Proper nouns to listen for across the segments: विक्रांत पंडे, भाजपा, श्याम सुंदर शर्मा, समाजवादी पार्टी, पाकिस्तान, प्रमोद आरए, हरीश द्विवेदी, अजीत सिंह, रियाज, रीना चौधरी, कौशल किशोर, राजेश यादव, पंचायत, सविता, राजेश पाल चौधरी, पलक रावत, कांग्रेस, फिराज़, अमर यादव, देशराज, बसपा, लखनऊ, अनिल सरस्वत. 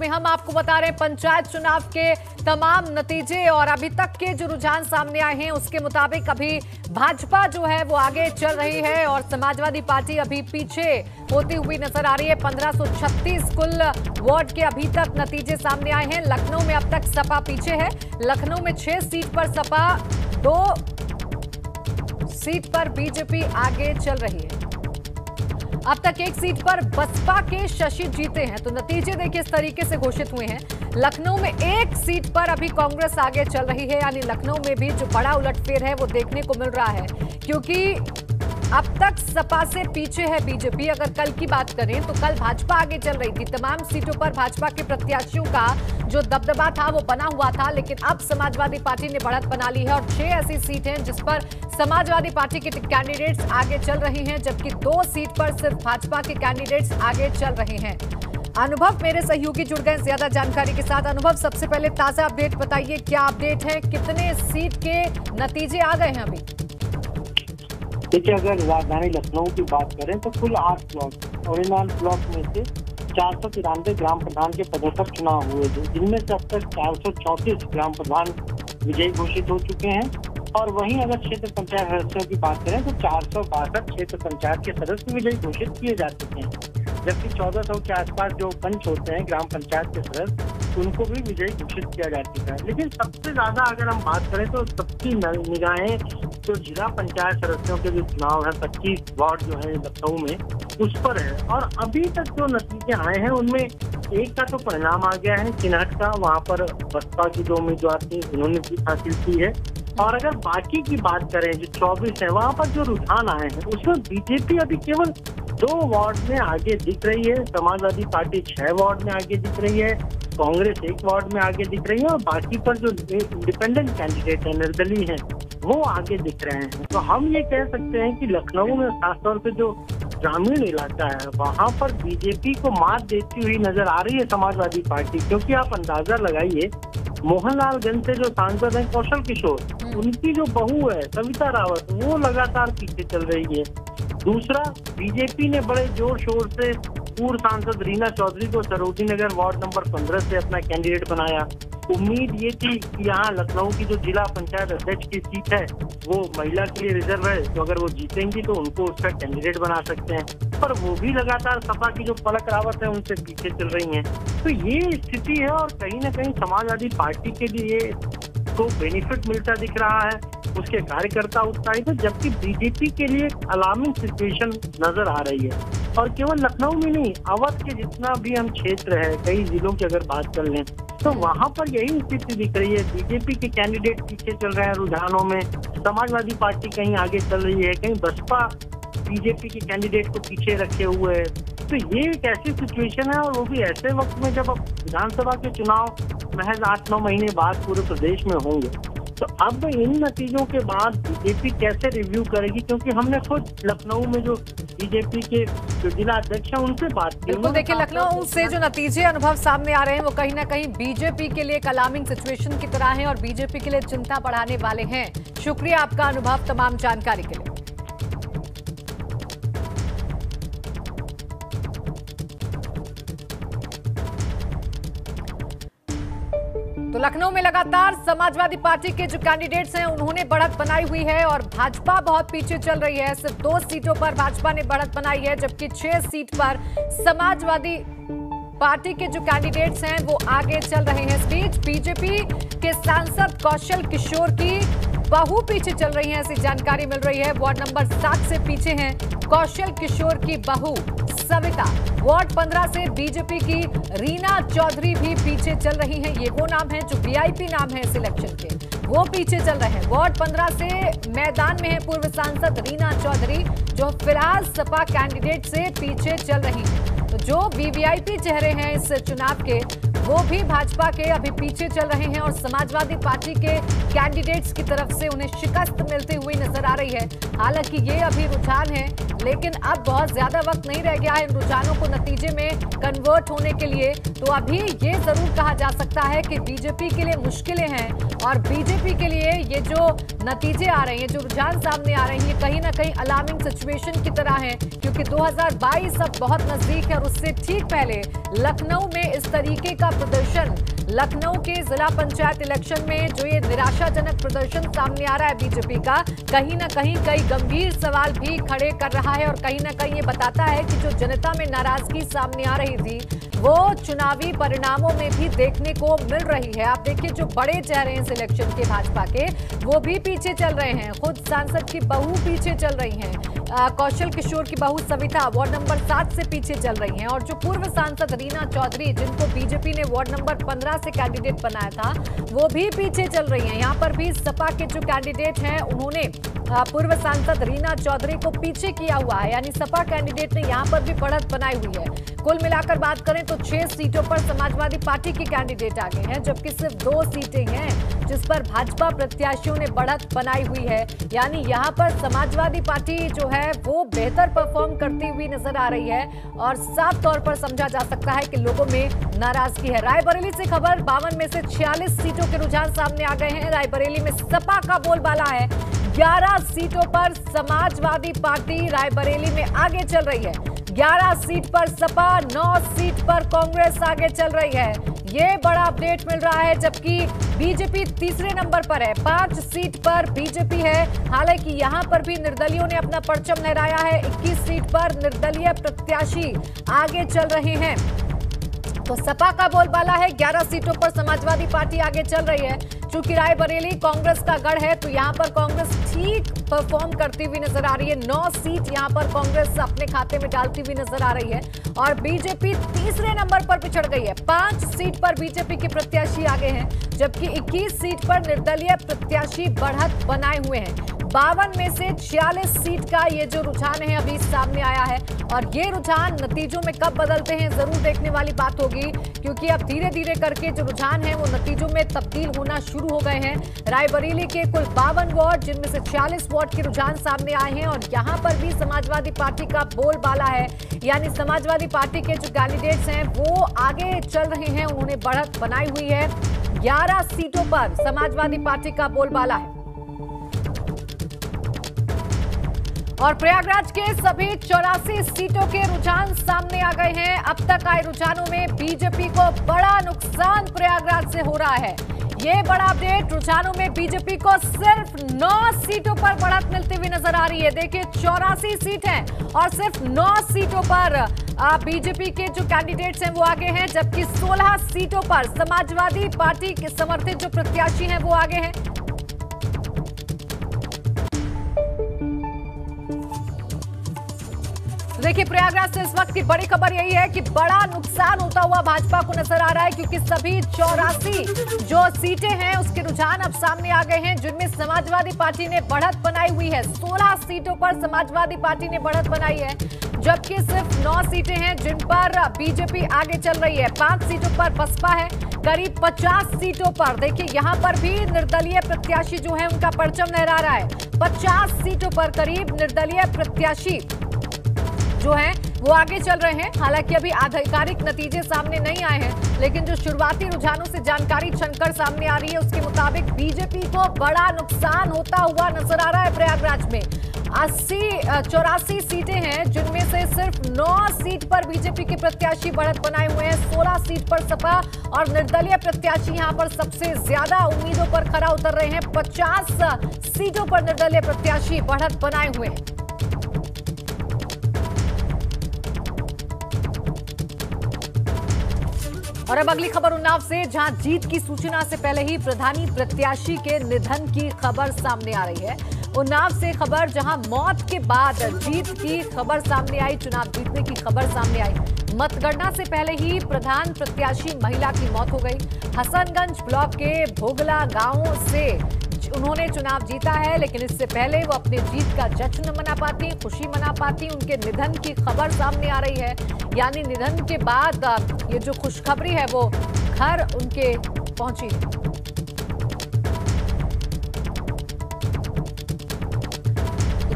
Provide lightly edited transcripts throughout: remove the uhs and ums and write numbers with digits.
में हम आपको बता रहे हैं पंचायत चुनाव के तमाम नतीजे और अभी तक के जो रुझान सामने आए हैं उसके मुताबिक अभी भाजपा जो है वो आगे चल रही है और समाजवादी पार्टी अभी पीछे होती हुई नजर आ रही है। 1536 कुल वार्ड के अभी तक नतीजे सामने आए हैं। लखनऊ में अब तक सपा पीछे है। लखनऊ में 6 सीट पर सपा, 2 सीट पर बीजेपी आगे चल रही है। अब तक 1 सीट पर बसपा के शशि जीते हैं। तो नतीजे देखिए इस तरीके से घोषित हुए हैं। लखनऊ में 1 सीट पर अभी कांग्रेस आगे चल रही है, यानी लखनऊ में भी जो बड़ा उलटफेर है वो देखने को मिल रहा है, क्योंकि अब तक सपा से पीछे है बीजेपी। अगर कल की बात करें तो कल भाजपा आगे चल रही थी, तमाम सीटों पर भाजपा के प्रत्याशियों का जो दबदबा था वो बना हुआ था, लेकिन अब समाजवादी पार्टी ने बढ़त बना ली है और 6 ऐसी सीटें हैं जिस पर समाजवादी पार्टी के कैंडिडेट्स आगे चल रहे हैं, जबकि 2 सीट पर सिर्फ भाजपा के कैंडिडेट्स आगे चल रहे हैं। अनुभव मेरे सहयोगी जुड़ गए ज्यादा जानकारी के साथ। अनुभव, सबसे पहले ताजा अपडेट बताइए, क्या अपडेट है, कितने सीट के नतीजे आ गए हैं अभी? देखिए, अगर राजधानी लखनऊ की बात करें तो कुल 8 ब्लॉक और इन 8 ब्लॉक में से 493 ग्राम प्रधान के पदों पर चुनाव हुए थे, जिनमें से अब तक 434 ग्राम प्रधान विजयी घोषित हो चुके हैं। और वहीं अगर क्षेत्र पंचायत सदस्यों की बात करें तो 462 क्षेत्र पंचायत के सदस्य विजयी घोषित किए जा चुके हैं, जबकि 1400 के आसपास जो पंच होते हैं ग्राम पंचायत के सदस्य, उनको भी विजयी घोषित किया जा चुका है। लेकिन सबसे ज्यादा अगर हम बात करें तो सबकी निगाहें जो जिला पंचायत सदस्यों के जो चुनाव है 25 वार्ड जो है लखनऊ में, उस पर है। और अभी तक जो नतीजे आए हैं उनमें एक का तो परिणाम आ गया है, चिन्हट का, वहाँ पर बसपा की जो उम्मीदवार थी उन्होंने जीत हासिल की है। और अगर बाकी की बात करें जो 24 है, वहाँ पर जो रुझान आए हैं उसमें बीजेपी अभी केवल 2 वार्ड में आगे दिख रही है, समाजवादी पार्टी 6 वार्ड में आगे दिख रही है, कांग्रेस 1 वार्ड में आगे दिख रही है और बाकी पर जो इंडिपेंडेंट कैंडिडेट है, निर्दलीय है, वो आगे दिख रहे हैं। तो हम ये कह सकते हैं कि लखनऊ में खासतौर पे जो ग्रामीण इलाका है वहाँ पर बीजेपी को मात देती हुई नजर आ रही है समाजवादी पार्टी, क्योंकि आप अंदाजा लगाइए मोहनलालगंज से जो सांसद हैं कौशल किशोर, उनकी जो बहू है सविता रावत, वो लगातार पीछे चल रही है। दूसरा, बीजेपी ने बड़े जोर शोर से पूर्व सांसद रीना चौधरी को सरोजिनी नगर वार्ड नंबर 15 से अपना कैंडिडेट बनाया। उम्मीद ये थी कि यहाँ लखनऊ की जो जिला पंचायत अध्यक्ष की सीट है वो महिला के लिए रिजर्व है, तो अगर वो जीतेंगी तो उनको उसका कैंडिडेट बना सकते हैं, पर वो भी लगातार सपा की जो पलक रावत है उनसे पीछे चल रही हैं। तो ये स्थिति है और कहीं ना कहीं समाजवादी पार्टी के लिए को बेनिफिट मिलता दिख रहा है, उसके कार्यकर्ता उत्साहित है, जबकि बीजेपी के लिए अलार्मिंग सिचुएशन नजर आ रही है। और केवल लखनऊ में नहीं, अवध के जितना भी हम क्षेत्र है, कई जिलों की अगर बात कर लें तो वहाँ पर यही स्थिति दिख रही है, बीजेपी के कैंडिडेट पीछे चल रहे हैं रुझानों में, समाजवादी पार्टी कहीं आगे चल रही है, कहीं बसपा बीजेपी के कैंडिडेट को पीछे रखे हुए है। तो ये एक ऐसी सिचुएशन है, और वो भी ऐसे वक्त में जब अब विधानसभा के चुनाव महज 8-9 महीने बाद पूरे प्रदेश में होंगे। तो अब इन नतीजों के बाद बीजेपी कैसे रिव्यू करेगी, क्योंकि हमने खुद लखनऊ में जो बीजेपी के जो जिला अध्यक्ष हैं उनसे बात की। बिल्कुल, देखिए लखनऊ से जो नतीजे अनुभव सामने आ रहे हैं वो कहीं ना कहीं बीजेपी के लिए अलार्मिंग सिचुएशन की तरह है और बीजेपी के लिए चिंता बढ़ाने वाले हैं। शुक्रिया आपका अनुभव, तमाम जानकारी के लिए। तो लखनऊ में लगातार समाजवादी पार्टी के जो कैंडिडेट्स हैं उन्होंने बढ़त बनाई हुई है और भाजपा बहुत पीछे चल रही है। सिर्फ 2 सीटों पर भाजपा ने बढ़त बनाई है, जबकि 6 सीट पर समाजवादी पार्टी के जो कैंडिडेट्स हैं वो आगे चल रहे हैं। इस बीच बीजेपी के सांसद कौशल किशोर की बहू पीछे चल रही है, ऐसी जानकारी मिल रही है। वार्ड नंबर 7 से पीछे हैं कौशल किशोर की बहू सविता, वार्ड 15 से बीजेपी की रीना चौधरी भी पीछे चल रही हैं। ये वो नाम है जो वीआईपी नाम है इस इलेक्शन के, वो पीछे चल रहे हैं। वार्ड 15 से मैदान में है पूर्व सांसद रीना चौधरी, जो फिराज़ सपा कैंडिडेट से पीछे चल रही हैं। तो जो वीवीआईपी चेहरे हैं इस चुनाव के वो भी भाजपा के अभी पीछे चल रहे हैं और समाजवादी पार्टी के कैंडिडेट्स की तरफ से उन्हें शिकस्त मिलती हुई नजर आ रही है। हालांकि ये अभी रुझान है लेकिन अब बहुत ज्यादा वक्त नहीं रह गया है इन रुझानों को नतीजे में कन्वर्ट होने के लिए। तो अभी ये जरूर कहा जा सकता है कि बीजेपी के लिए मुश्किलें हैं और बीजेपी के लिए ये जो नतीजे आ रहे हैं, जो रुझान सामने आ रहे हैं, कहीं ना कहीं अलार्मिंग सिचुएशन की तरह है, क्योंकि 2022 अब बहुत नजदीक है और उससे ठीक पहले लखनऊ में इस तरीके का प्रदर्शन, लखनऊ के जिला पंचायत इलेक्शन में जो ये निराशाजनक प्रदर्शन सामने आ रहा है बीजेपी का, कहीं ना कहीं कई गंभीर सवाल भी खड़े कर रहा है और कहीं ना कहीं ये बताता है कि जो जनता में नाराजगी सामने आ रही थी वो चुनावी परिणामों में भी देखने को मिल रही है। आप देखिए जो बड़े चेहरे हैं इलेक्शन के भाजपा के, वो भी पीछे चल रहे हैं। खुद सांसद की बहू पीछे चल रही है, कौशल किशोर की बहू सविता वार्ड नंबर 7 से पीछे चल रही है, और जो पूर्व सांसद रीना चौधरी जिनको बीजेपी ने वार्ड नंबर 15 से कैंडिडेट बनाया था वो भी पीछे चल रही है। यहाँ पर भी सपा के जो कैंडिडेट हैं उन्होंने पूर्व सांसद रीना चौधरी को पीछे किया हुआ है, यानी सपा कैंडिडेट ने यहाँ पर भी बढ़त बनाई हुई है। कुल मिलाकर बात करें तो 6 सीटों पर समाजवादी पार्टी के कैंडिडेट आगे हैं, जबकि सिर्फ 2 सीटें हैं जिस पर भाजपा प्रत्याशियों ने बढ़त बनाई हुई है। यानी यहाँ पर समाजवादी पार्टी जो है वो बेहतर परफॉर्म करती हुई नजर आ रही है और साफ तौर पर समझा जा सकता है कि लोगों में नाराजगी है। रायबरेली से खबर, 52 में से 46 सीटों के रुझान सामने आ गए हैं। रायबरेली में सपा का बोलबाला है, 11 सीटों पर समाजवादी पार्टी रायबरेली में आगे चल रही है। 11 सीट पर सपा, 9 सीट पर कांग्रेस आगे चल रही है, ये बड़ा अपडेट मिल रहा है। जबकि बीजेपी तीसरे नंबर पर है, 5 सीट पर बीजेपी है। हालांकि यहां पर भी निर्दलियों ने अपना परचम लहराया है, 21 सीट पर निर्दलीय प्रत्याशी आगे चल रहे हैं। तो सपा का बोलबाला है, 11 सीटों पर समाजवादी पार्टी आगे चल रही है। चूंकि रायबरेली कांग्रेस का गढ़ है तो यहाँ पर कांग्रेस ठीक परफॉर्म करती हुई नजर आ रही है, 9 सीट यहाँ पर कांग्रेस अपने खाते में डालती हुई नजर आ रही है। और बीजेपी तीसरे नंबर पर पिछड़ गई है, 5 सीट पर बीजेपी के प्रत्याशी आगे हैं, जबकि 21 सीट पर निर्दलीय प्रत्याशी बढ़त बनाए हुए हैं। 52 में से 46 सीट का ये जो रुझान है अभी सामने आया है और ये रुझान नतीजों में कब बदलते हैं जरूर देखने वाली बात होगी, क्योंकि अब धीरे धीरे करके जो रुझान है वो नतीजों में तब्दील होना शुरू हो गए हैं। रायबरेली के कुल 52 वार्ड जिनमें से 46 वार्ड के रुझान सामने आए हैं और यहाँ पर भी समाजवादी पार्टी का बोलबाला है, यानी समाजवादी पार्टी के जो कैंडिडेट्स हैं वो आगे चल रहे हैं, उन्होंने बढ़त बनाई हुई है। 11 सीटों पर समाजवादी पार्टी का बोलबाला है और प्रयागराज के सभी 84 सीटों के रुझान सामने आ गए हैं। अब तक आए रुझानों में बीजेपी को बड़ा नुकसान प्रयागराज से हो रहा है, ये बड़ा अपडेट। रुझानों में बीजेपी को सिर्फ 9 सीटों पर बढ़त मिलती हुई नजर आ रही है। देखिए 84 सीट हैं और सिर्फ 9 सीटों पर बीजेपी के जो कैंडिडेट्स हैं वो आगे हैं, जबकि 16 सीटों पर समाजवादी पार्टी के समर्थित जो प्रत्याशी हैं वो आगे हैं। देखिए प्रयागराज से इस वक्त की बड़ी खबर यही है कि बड़ा नुकसान होता हुआ भाजपा को नजर आ रहा है, क्योंकि सभी 84 जो सीटें हैं उसके रुझान अब सामने आ गए हैं, जिनमें समाजवादी पार्टी ने बढ़त बनाई हुई है। 16 सीटों पर समाजवादी पार्टी ने बढ़त बनाई है, जबकि सिर्फ 9 सीटें हैं जिन पर बीजेपी आगे चल रही है। 5 सीटों पर बसपा है, करीब 50 सीटों पर। देखिए यहाँ पर भी निर्दलीय प्रत्याशी जो है उनका परचम लहरा रहा है, 50 सीटों पर करीब निर्दलीय प्रत्याशी जो है वो आगे चल रहे हैं। हालांकि अभी आधिकारिक नतीजे सामने नहीं आए हैं, लेकिन जो शुरुआती रुझानों से जानकारी छनकर सामने आ रही है उसके मुताबिक बीजेपी को बड़ा नुकसान होता हुआ नजर आ रहा है। प्रयागराज में 84 सीटें हैं जिनमें से सिर्फ 9 सीट पर बीजेपी के प्रत्याशी बढ़त बनाए हुए हैं। 16 सीट पर सपा और निर्दलीय प्रत्याशी यहाँ पर सबसे ज्यादा उम्मीदों पर खरा उतर रहे हैं। 50 सीटों पर निर्दलीय प्रत्याशी बढ़त बनाए हुए हैं। और अब अगली खबर उन्नाव से, जहां जीत की सूचना से पहले ही प्रधानी प्रत्याशी के निधन की खबर सामने आ रही है। उन्नाव से खबर, जहां मौत के बाद जीत की खबर सामने आई, चुनाव जीतने की खबर सामने आई। मतगणना से पहले ही प्रधान प्रत्याशी महिला की मौत हो गई। हसनगंज ब्लॉक के भोगला गांव से उन्होंने चुनाव जीता है, लेकिन इससे पहले वो अपने जीत का जश्न मना पाती, खुशी मना पाती, उनके निधन की खबर सामने आ रही है। यानी निधन के बाद ये जो खुशखबरी है वो घर उनके पहुंची।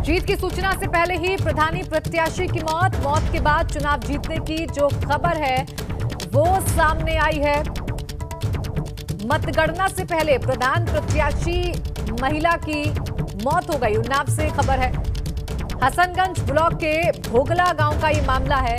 जीत की सूचना से पहले ही प्रधानी प्रत्याशी की मौत के बाद चुनाव जीतने की जो खबर है वो सामने आई है। मतगणना से पहले प्रधान प्रत्याशी महिला की मौत हो गई, उन्नाव से खबर है। हसनगंज ब्लॉक के भोगला गांव का ये मामला है।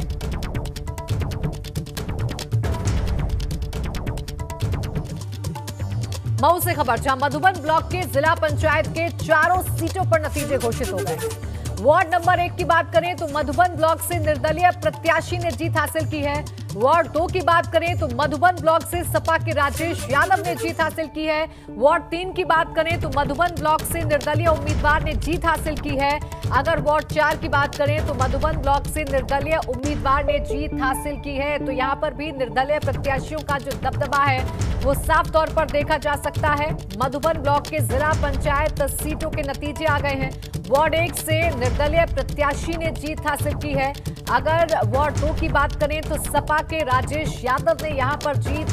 मऊ से खबर, जहां मधुबन ब्लॉक के जिला पंचायत के चारों सीटों पर नतीजे घोषित हो गए। वार्ड नंबर 1 की बात करें तो मधुबन ब्लॉक से निर्दलीय प्रत्याशी ने जीत हासिल की है। वार्ड 2 की बात करें तो मधुबन ब्लॉक से सपा के राजेश यादव ने जीत हासिल की है। वार्ड 3 की बात करें तो मधुबन ब्लॉक से निर्दलीय उम्मीदवार ने जीत हासिल की है। अगर वार्ड 4 की बात करें तो मधुबन ब्लॉक से निर्दलीय उम्मीदवार ने जीत हासिल की है। तो यहाँ पर भी निर्दलीय प्रत्याशियों का जो दबदबा है वो साफ तौर पर देखा जा सकता है। मधुबन ब्लॉक के जिला पंचायत सीटों के नतीजे आ गए हैं। वार्ड 1 से निर्दलीय प्रत्याशी ने जीत हासिल की है। अगर वार्ड 2 की बात करें तो सपा के राजेश यादव ने यहां पर जीत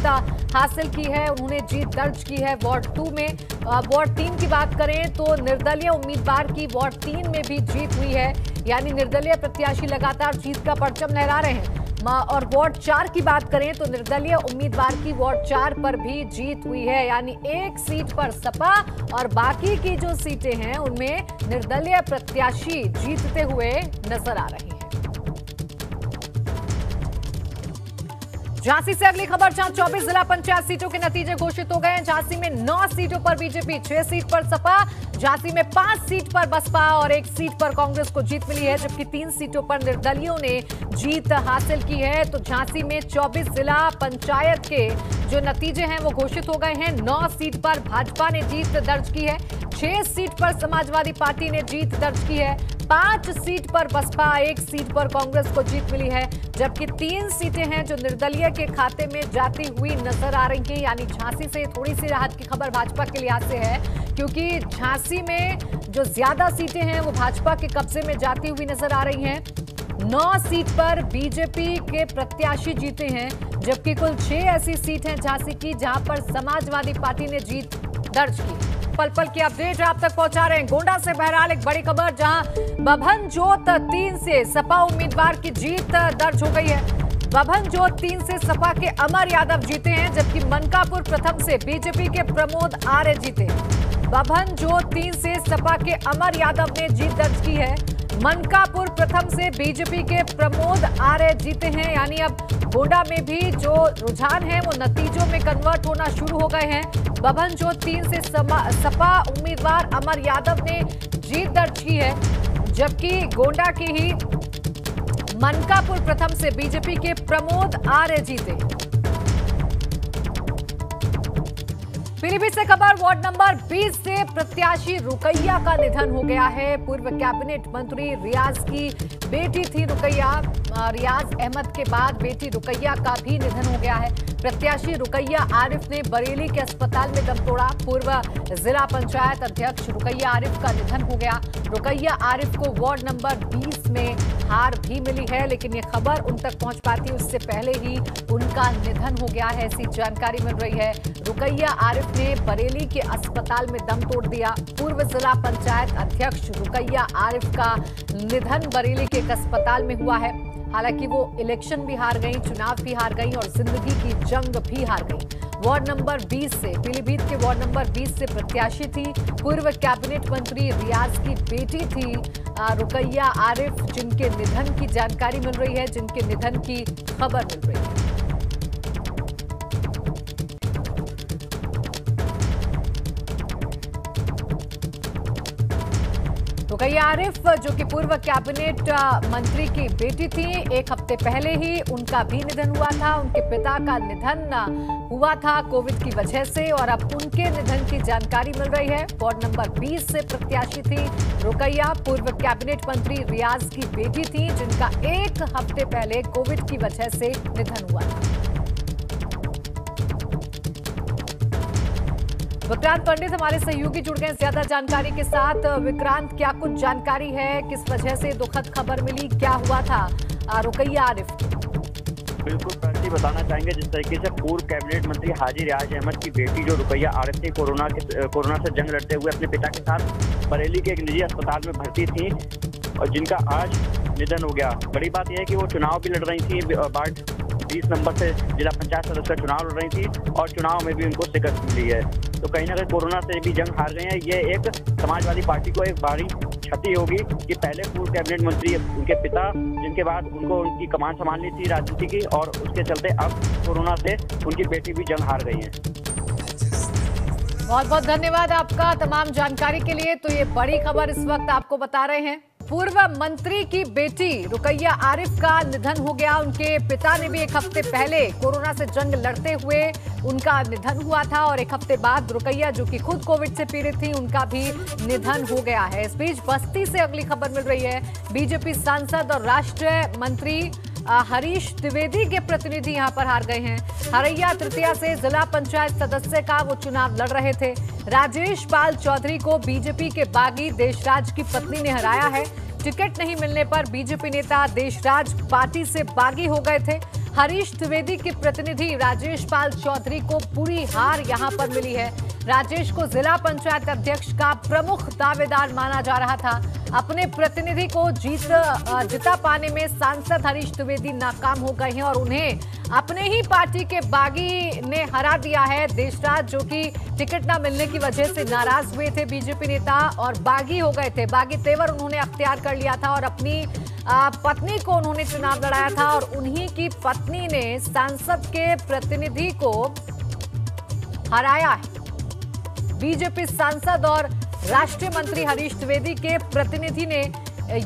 हासिल की है, उन्होंने जीत दर्ज की है वार्ड 2 में। वार्ड 3 की बात करें तो निर्दलीय उम्मीदवार की वार्ड 3 में भी जीत हुई है, यानी निर्दलीय प्रत्याशी लगातार जीत का परचम लहरा रहे हैं। और वार्ड 4 की बात करें तो निर्दलीय उम्मीदवार की वार्ड 4 पर भी जीत हुई है, यानी एक सीट पर सपा और बाकी की जो सीटें हैं उनमें निर्दलीय प्रत्याशी जीतते हुए नजर आ रहे हैं। झांसी से अगली खबर, जहां 24 जिला पंचायत सीटों के नतीजे घोषित हो गए हैं। झांसी में 9 सीटों पर बीजेपी, 6 सीट पर सपा, झांसी में 5 सीट पर बसपा और 1 सीट पर कांग्रेस को जीत मिली है, जबकि 3 सीटों पर निर्दलियों ने जीत हासिल की है। तो झांसी में 24 जिला पंचायत के जो नतीजे हैं वो घोषित हो गए हैं। 9 सीट पर भाजपा ने जीत दर्ज की है, 6 सीट पर समाजवादी पार्टी ने जीत दर्ज की है, 5 सीट पर बसपा, 1 सीट पर कांग्रेस को जीत मिली है, जबकि 3 सीटें हैं जो निर्दलीय के खाते में जाती हुई नजर आ रही हैं। यानी झांसी से थोड़ी सी राहत की खबर भाजपा के लिहाज से है, क्योंकि झांसी में जो ज्यादा सीटें हैं वो भाजपा के कब्जे में जाती हुई नजर आ रही हैं। 9 सीट पर बीजेपी के प्रत्याशी जीते हैं, जबकि कुल 6 ऐसी सीट हैं झांसी की जहां पर समाजवादी पार्टी ने जीत दर्ज की। पल पल की अपडेट आप तक पहुंचा रहे हैं। गोंडा से बहरहाल एक बड़ी खबर, जहां बभनजोत 3 से सपा उम्मीदवार की जीत दर्ज हो गई है। बभनजोत 3 से सपा के अमर यादव जीते हैं, जबकि मनकापुर प्रथम से बीजेपी के प्रमोद आरए जीते। बभनजोत 3 से सपा के अमर यादव ने जीत दर्ज की है। मनकापुर प्रथम से बीजेपी के प्रमोद आरए जीते हैं, यानी अब गोंडा में भी जो रुझान है वो नतीजों में कन्वर्ट होना शुरू हो गए हैं। बभनजोत 3 से सपा उम्मीदवार अमर यादव ने जीत दर्ज की है, जबकि गोंडा की ही मनकापुर प्रथम से बीजेपी के प्रमोद आरए जीते। पीलीभीत से खबर, वार्ड नंबर 20 से प्रत्याशी रुकैया का निधन हो गया है। पूर्व कैबिनेट मंत्री रियाज की बेटी थी रुकैया, रियाज अहमद के बाद बेटी रुकैया का भी निधन हो गया है। प्रत्याशी रुकैया आरिफ ने बरेली के अस्पताल में दम तोड़ा। पूर्व जिला पंचायत अध्यक्ष रुकैया आरिफ का निधन हो गया। रुकैया आरिफ को वार्ड नंबर 20 में हार भी मिली है, लेकिन ये खबर उन तक पहुंच पाती उससे पहले ही उनका निधन हो गया है, ऐसी जानकारी मिल रही है। रुकैया आरिफ ने बरेली के अस्पताल में दम तोड़ दिया। पूर्व जिला पंचायत अध्यक्ष रुकैया आरिफ का निधन बरेली के एक अस्पताल में हुआ है। हालांकि वो इलेक्शन भी हार गई, चुनाव भी हार गई और जिंदगी की जंग भी हार गई। वार्ड नंबर 20 से, पीलीभीत के वार्ड नंबर 20 से प्रत्याशी थी, पूर्व कैबिनेट मंत्री रियाज की बेटी थी रुकैया आरिफ, जिनके निधन की जानकारी मिल रही है, जिनके निधन की खबर मिल रही है। रुकैया आरिफ जो कि पूर्व कैबिनेट मंत्री की बेटी थी, एक हफ्ते पहले ही उनका भी निधन हुआ था। उनके पिता का निधन हुआ था कोविड की वजह से और अब उनके निधन की जानकारी मिल रही है। वार्ड नंबर 20 से प्रत्याशी थी रुकैया, पूर्व कैबिनेट मंत्री रियाज की बेटी थी, जिनका एक हफ्ते पहले कोविड की वजह से निधन हुआ था। विक्रांत पंडे हमारे सहयोगी जुड़ गए ज्यादा जानकारी के साथ। विक्रांत, क्या कुछ जानकारी है, किस वजह से दुखद खबर मिली, क्या हुआ था रुकैया आरिफ? बिल्कुल फैक्ट्री बताना चाहेंगे जिस तरीके से पूर्व कैबिनेट मंत्री हाजी रियाज अहमद की बेटी जो रुकैया आरिफ थी कोरोना से जंग लड़ते हुए अपने पिता के साथ बरेली के एक निजी अस्पताल में भर्ती थी और जिनका आज निधन हो गया। बड़ी बात यह है कि वो चुनाव भी लड़ रही थी, वार्ड 20 नंबर से जिला पंचायत सदस्य का चुनाव लड़ रही थी और चुनाव में भी उनको शिकस्त मिली है। तो कहीं ना कहीं कोरोना से भी जंग हार गए हैं। ये एक समाजवादी पार्टी को एक भारी क्षति होगी कि पहले पूर्व कैबिनेट मंत्री उनके पिता जिनके बाद उनको उनकी कमान संभालनी थी राजनीति की और उसके चलते अब कोरोना से उनकी बेटी भी जंग हार गई है। बहुत बहुत धन्यवाद आपका तमाम जानकारी के लिए। तो ये बड़ी खबर इस वक्त आपको बता रहे हैं, पूर्व मंत्री की बेटी रुकैया आरिफ का निधन हो गया। उनके पिता ने भी एक हफ्ते पहले कोरोना से जंग लड़ते हुए उनका निधन हुआ था और एक हफ्ते बाद रुकैया जो कि खुद कोविड से पीड़ित थी उनका भी निधन हो गया है। इस बीच बस्ती से अगली खबर मिल रही है, बीजेपी सांसद और राष्ट्रीय मंत्री हरीश द्विवेदी के प्रतिनिधि यहां पर हार गए हैं। हरैया तृतीया से जिला पंचायत सदस्य का वो चुनाव लड़ रहे थे। राजेश पाल चौधरी को बीजेपी के बागी देशराज की पत्नी ने हराया है। टिकट नहीं मिलने पर बीजेपी नेता देशराज पार्टी से बागी हो गए थे। हरीश द्विवेदी के प्रतिनिधि राजेश पाल चौधरी को पूरी हार यहां पर मिली है। राजेश को जिला पंचायत अध्यक्ष का प्रमुख दावेदार माना जा रहा था। अपने प्रतिनिधि को जिता पाने में सांसद हरीश द्विवेदी नाकाम हो गए हैं और उन्हें अपने ही पार्टी के बागी ने हरा दिया है। देशराज जो कि टिकट न मिलने की वजह से नाराज हुए थे बीजेपी नेता और बागी हो गए थे। बागी तेवर उन्होंने अख्तियार कर लिया था और अपनी पत्नी को उन्होंने चुनाव लड़ाया था और उन्हीं की पत्नी ने सांसद के प्रतिनिधि को हराया है। बीजेपी सांसद और राष्ट्रीय मंत्री हरीश द्विवेदी के प्रतिनिधि ने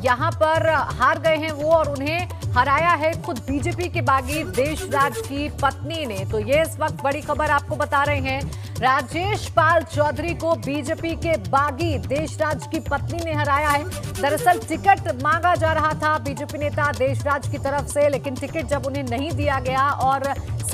यहां पर हार गए हैं वो और उन्हें हराया है खुद बीजेपी के बागी देशराज की पत्नी ने। तो ये इस वक्त बड़ी खबर आपको बता रहे हैं, राजेश पाल चौधरी को बीजेपी के बागी देशराज की पत्नी ने हराया है। दरअसल टिकट मांगा जा रहा था बीजेपी नेता देशराज की तरफ से, लेकिन टिकट जब उन्हें नहीं दिया गया और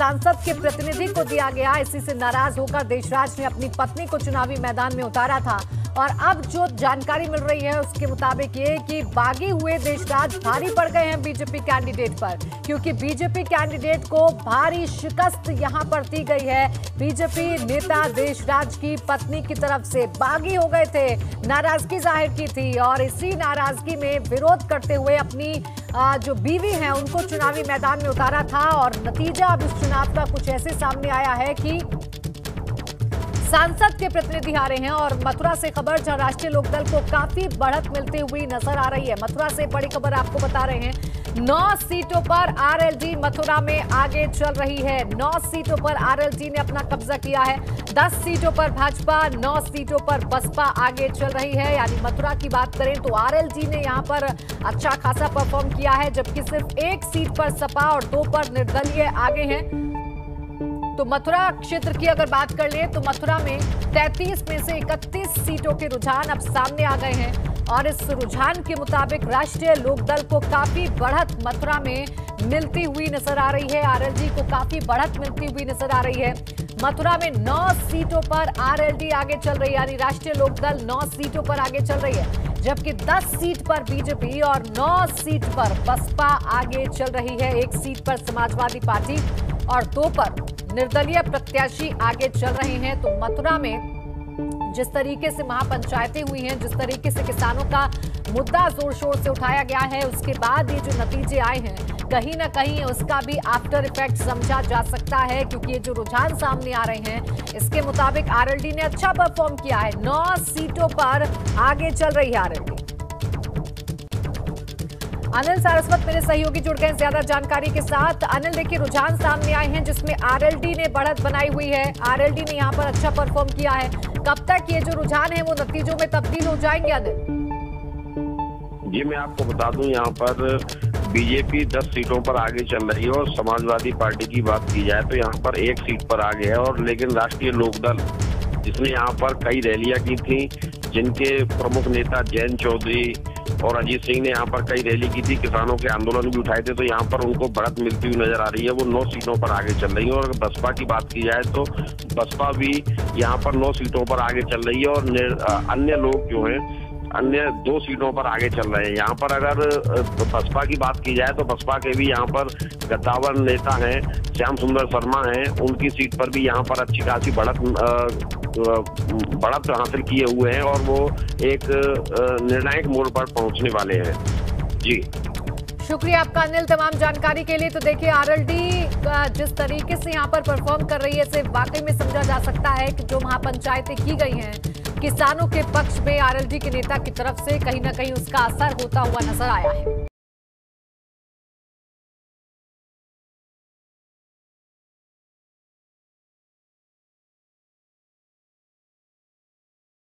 सांसद के प्रतिनिधि को दिया गया, इसी से नाराज होकर देशराज ने अपनी पत्नी को चुनावी मैदान में उतारा था। और अब जो जानकारी मिल रही है उसके मुताबिक ये कि बागी हुए देशराज भारी पड़ गए हैं बीजेपी कैंडिडेट पर, क्योंकि बीजेपी कैंडिडेट को भारी शिकस्त यहां पर दी गई है। बीजेपी नेता देशराज की पत्नी की तरफ से बागी हो गए थे, नाराजगी जाहिर की थी और इसी नाराजगी में विरोध करते हुए अपनी जो बीवी हैं उनको चुनावी मैदान में उतारा था। और नतीजा अब इस चुनाव का कुछ ऐसे सामने आया है कि सांसद के प्रतिनिधि हारे हैं। और मथुरा से खबर, जहां राष्ट्रीय लोकदल को काफी बढ़त मिलती हुई नजर आ रही है। मथुरा से बड़ी खबर आपको बता रहे हैं, 9 सीटों पर आरएलडी मथुरा में आगे चल रही है। 9 सीटों पर आरएलडी ने अपना कब्जा किया है। 10 सीटों पर भाजपा, 9 सीटों पर बसपा आगे चल रही है। यानी मथुरा की बात करें तो आरएलडी ने यहां पर अच्छा खासा परफॉर्म किया है, जबकि सिर्फ 1 सीट पर सपा और 2 पर निर्दलीय आगे हैं। तो मथुरा क्षेत्र की अगर बात कर ले तो मथुरा में 33 में से 31 सीटों के रुझान अब सामने आ गए हैं और इस रुझान के मुताबिक राष्ट्रीय लोकदल को काफी बढ़त मथुरा में मिलती हुई नजर आ रही है। आरएलडी को काफी बढ़त मिलती हुई नजर आ रही है। मथुरा में 9 सीटों पर आरएलडी आगे चल रही है, यानी राष्ट्रीय लोकदल 9 सीटों पर आगे चल रही है, जबकि 10 सीट पर बीजेपी और 9 सीट पर बसपा आगे चल रही है। 1 सीट पर समाजवादी पार्टी और 2 पर निर्दलीय प्रत्याशी आगे चल रहे हैं। तो मथुरा में जिस तरीके से महापंचायतें हुई हैं, जिस तरीके से किसानों का मुद्दा जोर शोर से उठाया गया है, उसके बाद ये जो नतीजे आए हैं कहीं ना कहीं उसका भी आफ्टर इफेक्ट समझा जा सकता है, क्योंकि ये जो रुझान सामने आ रहे हैं इसके मुताबिक आरएलडी ने अच्छा परफॉर्म किया है। 9 सीटों पर आगे चल रही है आरएलडी। अनिल सरस्वत मेरे सहयोगी जुड़ गए ज्यादा जानकारी के साथ। अनिल देखिए, रुझान सामने आए हैं जिसमें आरएलडी ने बढ़त बनाई हुई है, आरएलडी ने यहां पर अच्छा परफॉर्म किया है। कब तक ये जो रुझान है वो नतीजों में तब्दील हो जाएंगे अनिल? जी मैं आपको बता दूं, यहां पर बीजेपी 10 सीटों पर आगे चल रही है और समाजवादी पार्टी की बात की जाए तो यहाँ पर 1 सीट पर आगे है। और लेकिन राष्ट्रीय लोकदल जिसने यहाँ पर कई रैलियां की थी, जिनके प्रमुख नेता जैन चौधरी और अजीत सिंह ने यहाँ पर कई रैली की थी, किसानों के आंदोलन भी उठाए थे, तो यहाँ पर उनको बढ़त मिलती हुई नजर आ रही है। वो 9 सीटों पर आगे चल रही है। और बसपा की बात की जाए तो बसपा भी यहाँ पर 9 सीटों पर आगे चल रही है। और अन्य लोग जो हैं अन्य दो सीटों पर आगे चल रहे हैं। यहाँ पर अगर बसपा की बात की जाए तो बसपा के भी यहाँ पर गद्दावर नेता हैं, श्याम सुंदर शर्मा हैं, उनकी सीट पर भी यहाँ पर अच्छी खासी बढ़त हासिल किए हुए हैं और वो एक निर्णायक मोड़ पर पहुंचने वाले हैं। जी शुक्रिया आपका अनिल तमाम जानकारी के लिए। तो देखिए आरएलडी जिस तरीके से यहाँ पर परफॉर्म कर रही है इसे वाकई में समझा जा सकता है कि जो महापंचायतें की गई हैं किसानों के पक्ष में आरएलडी के नेता की तरफ से कहीं ना कहीं उसका असर होता हुआ नजर आया है।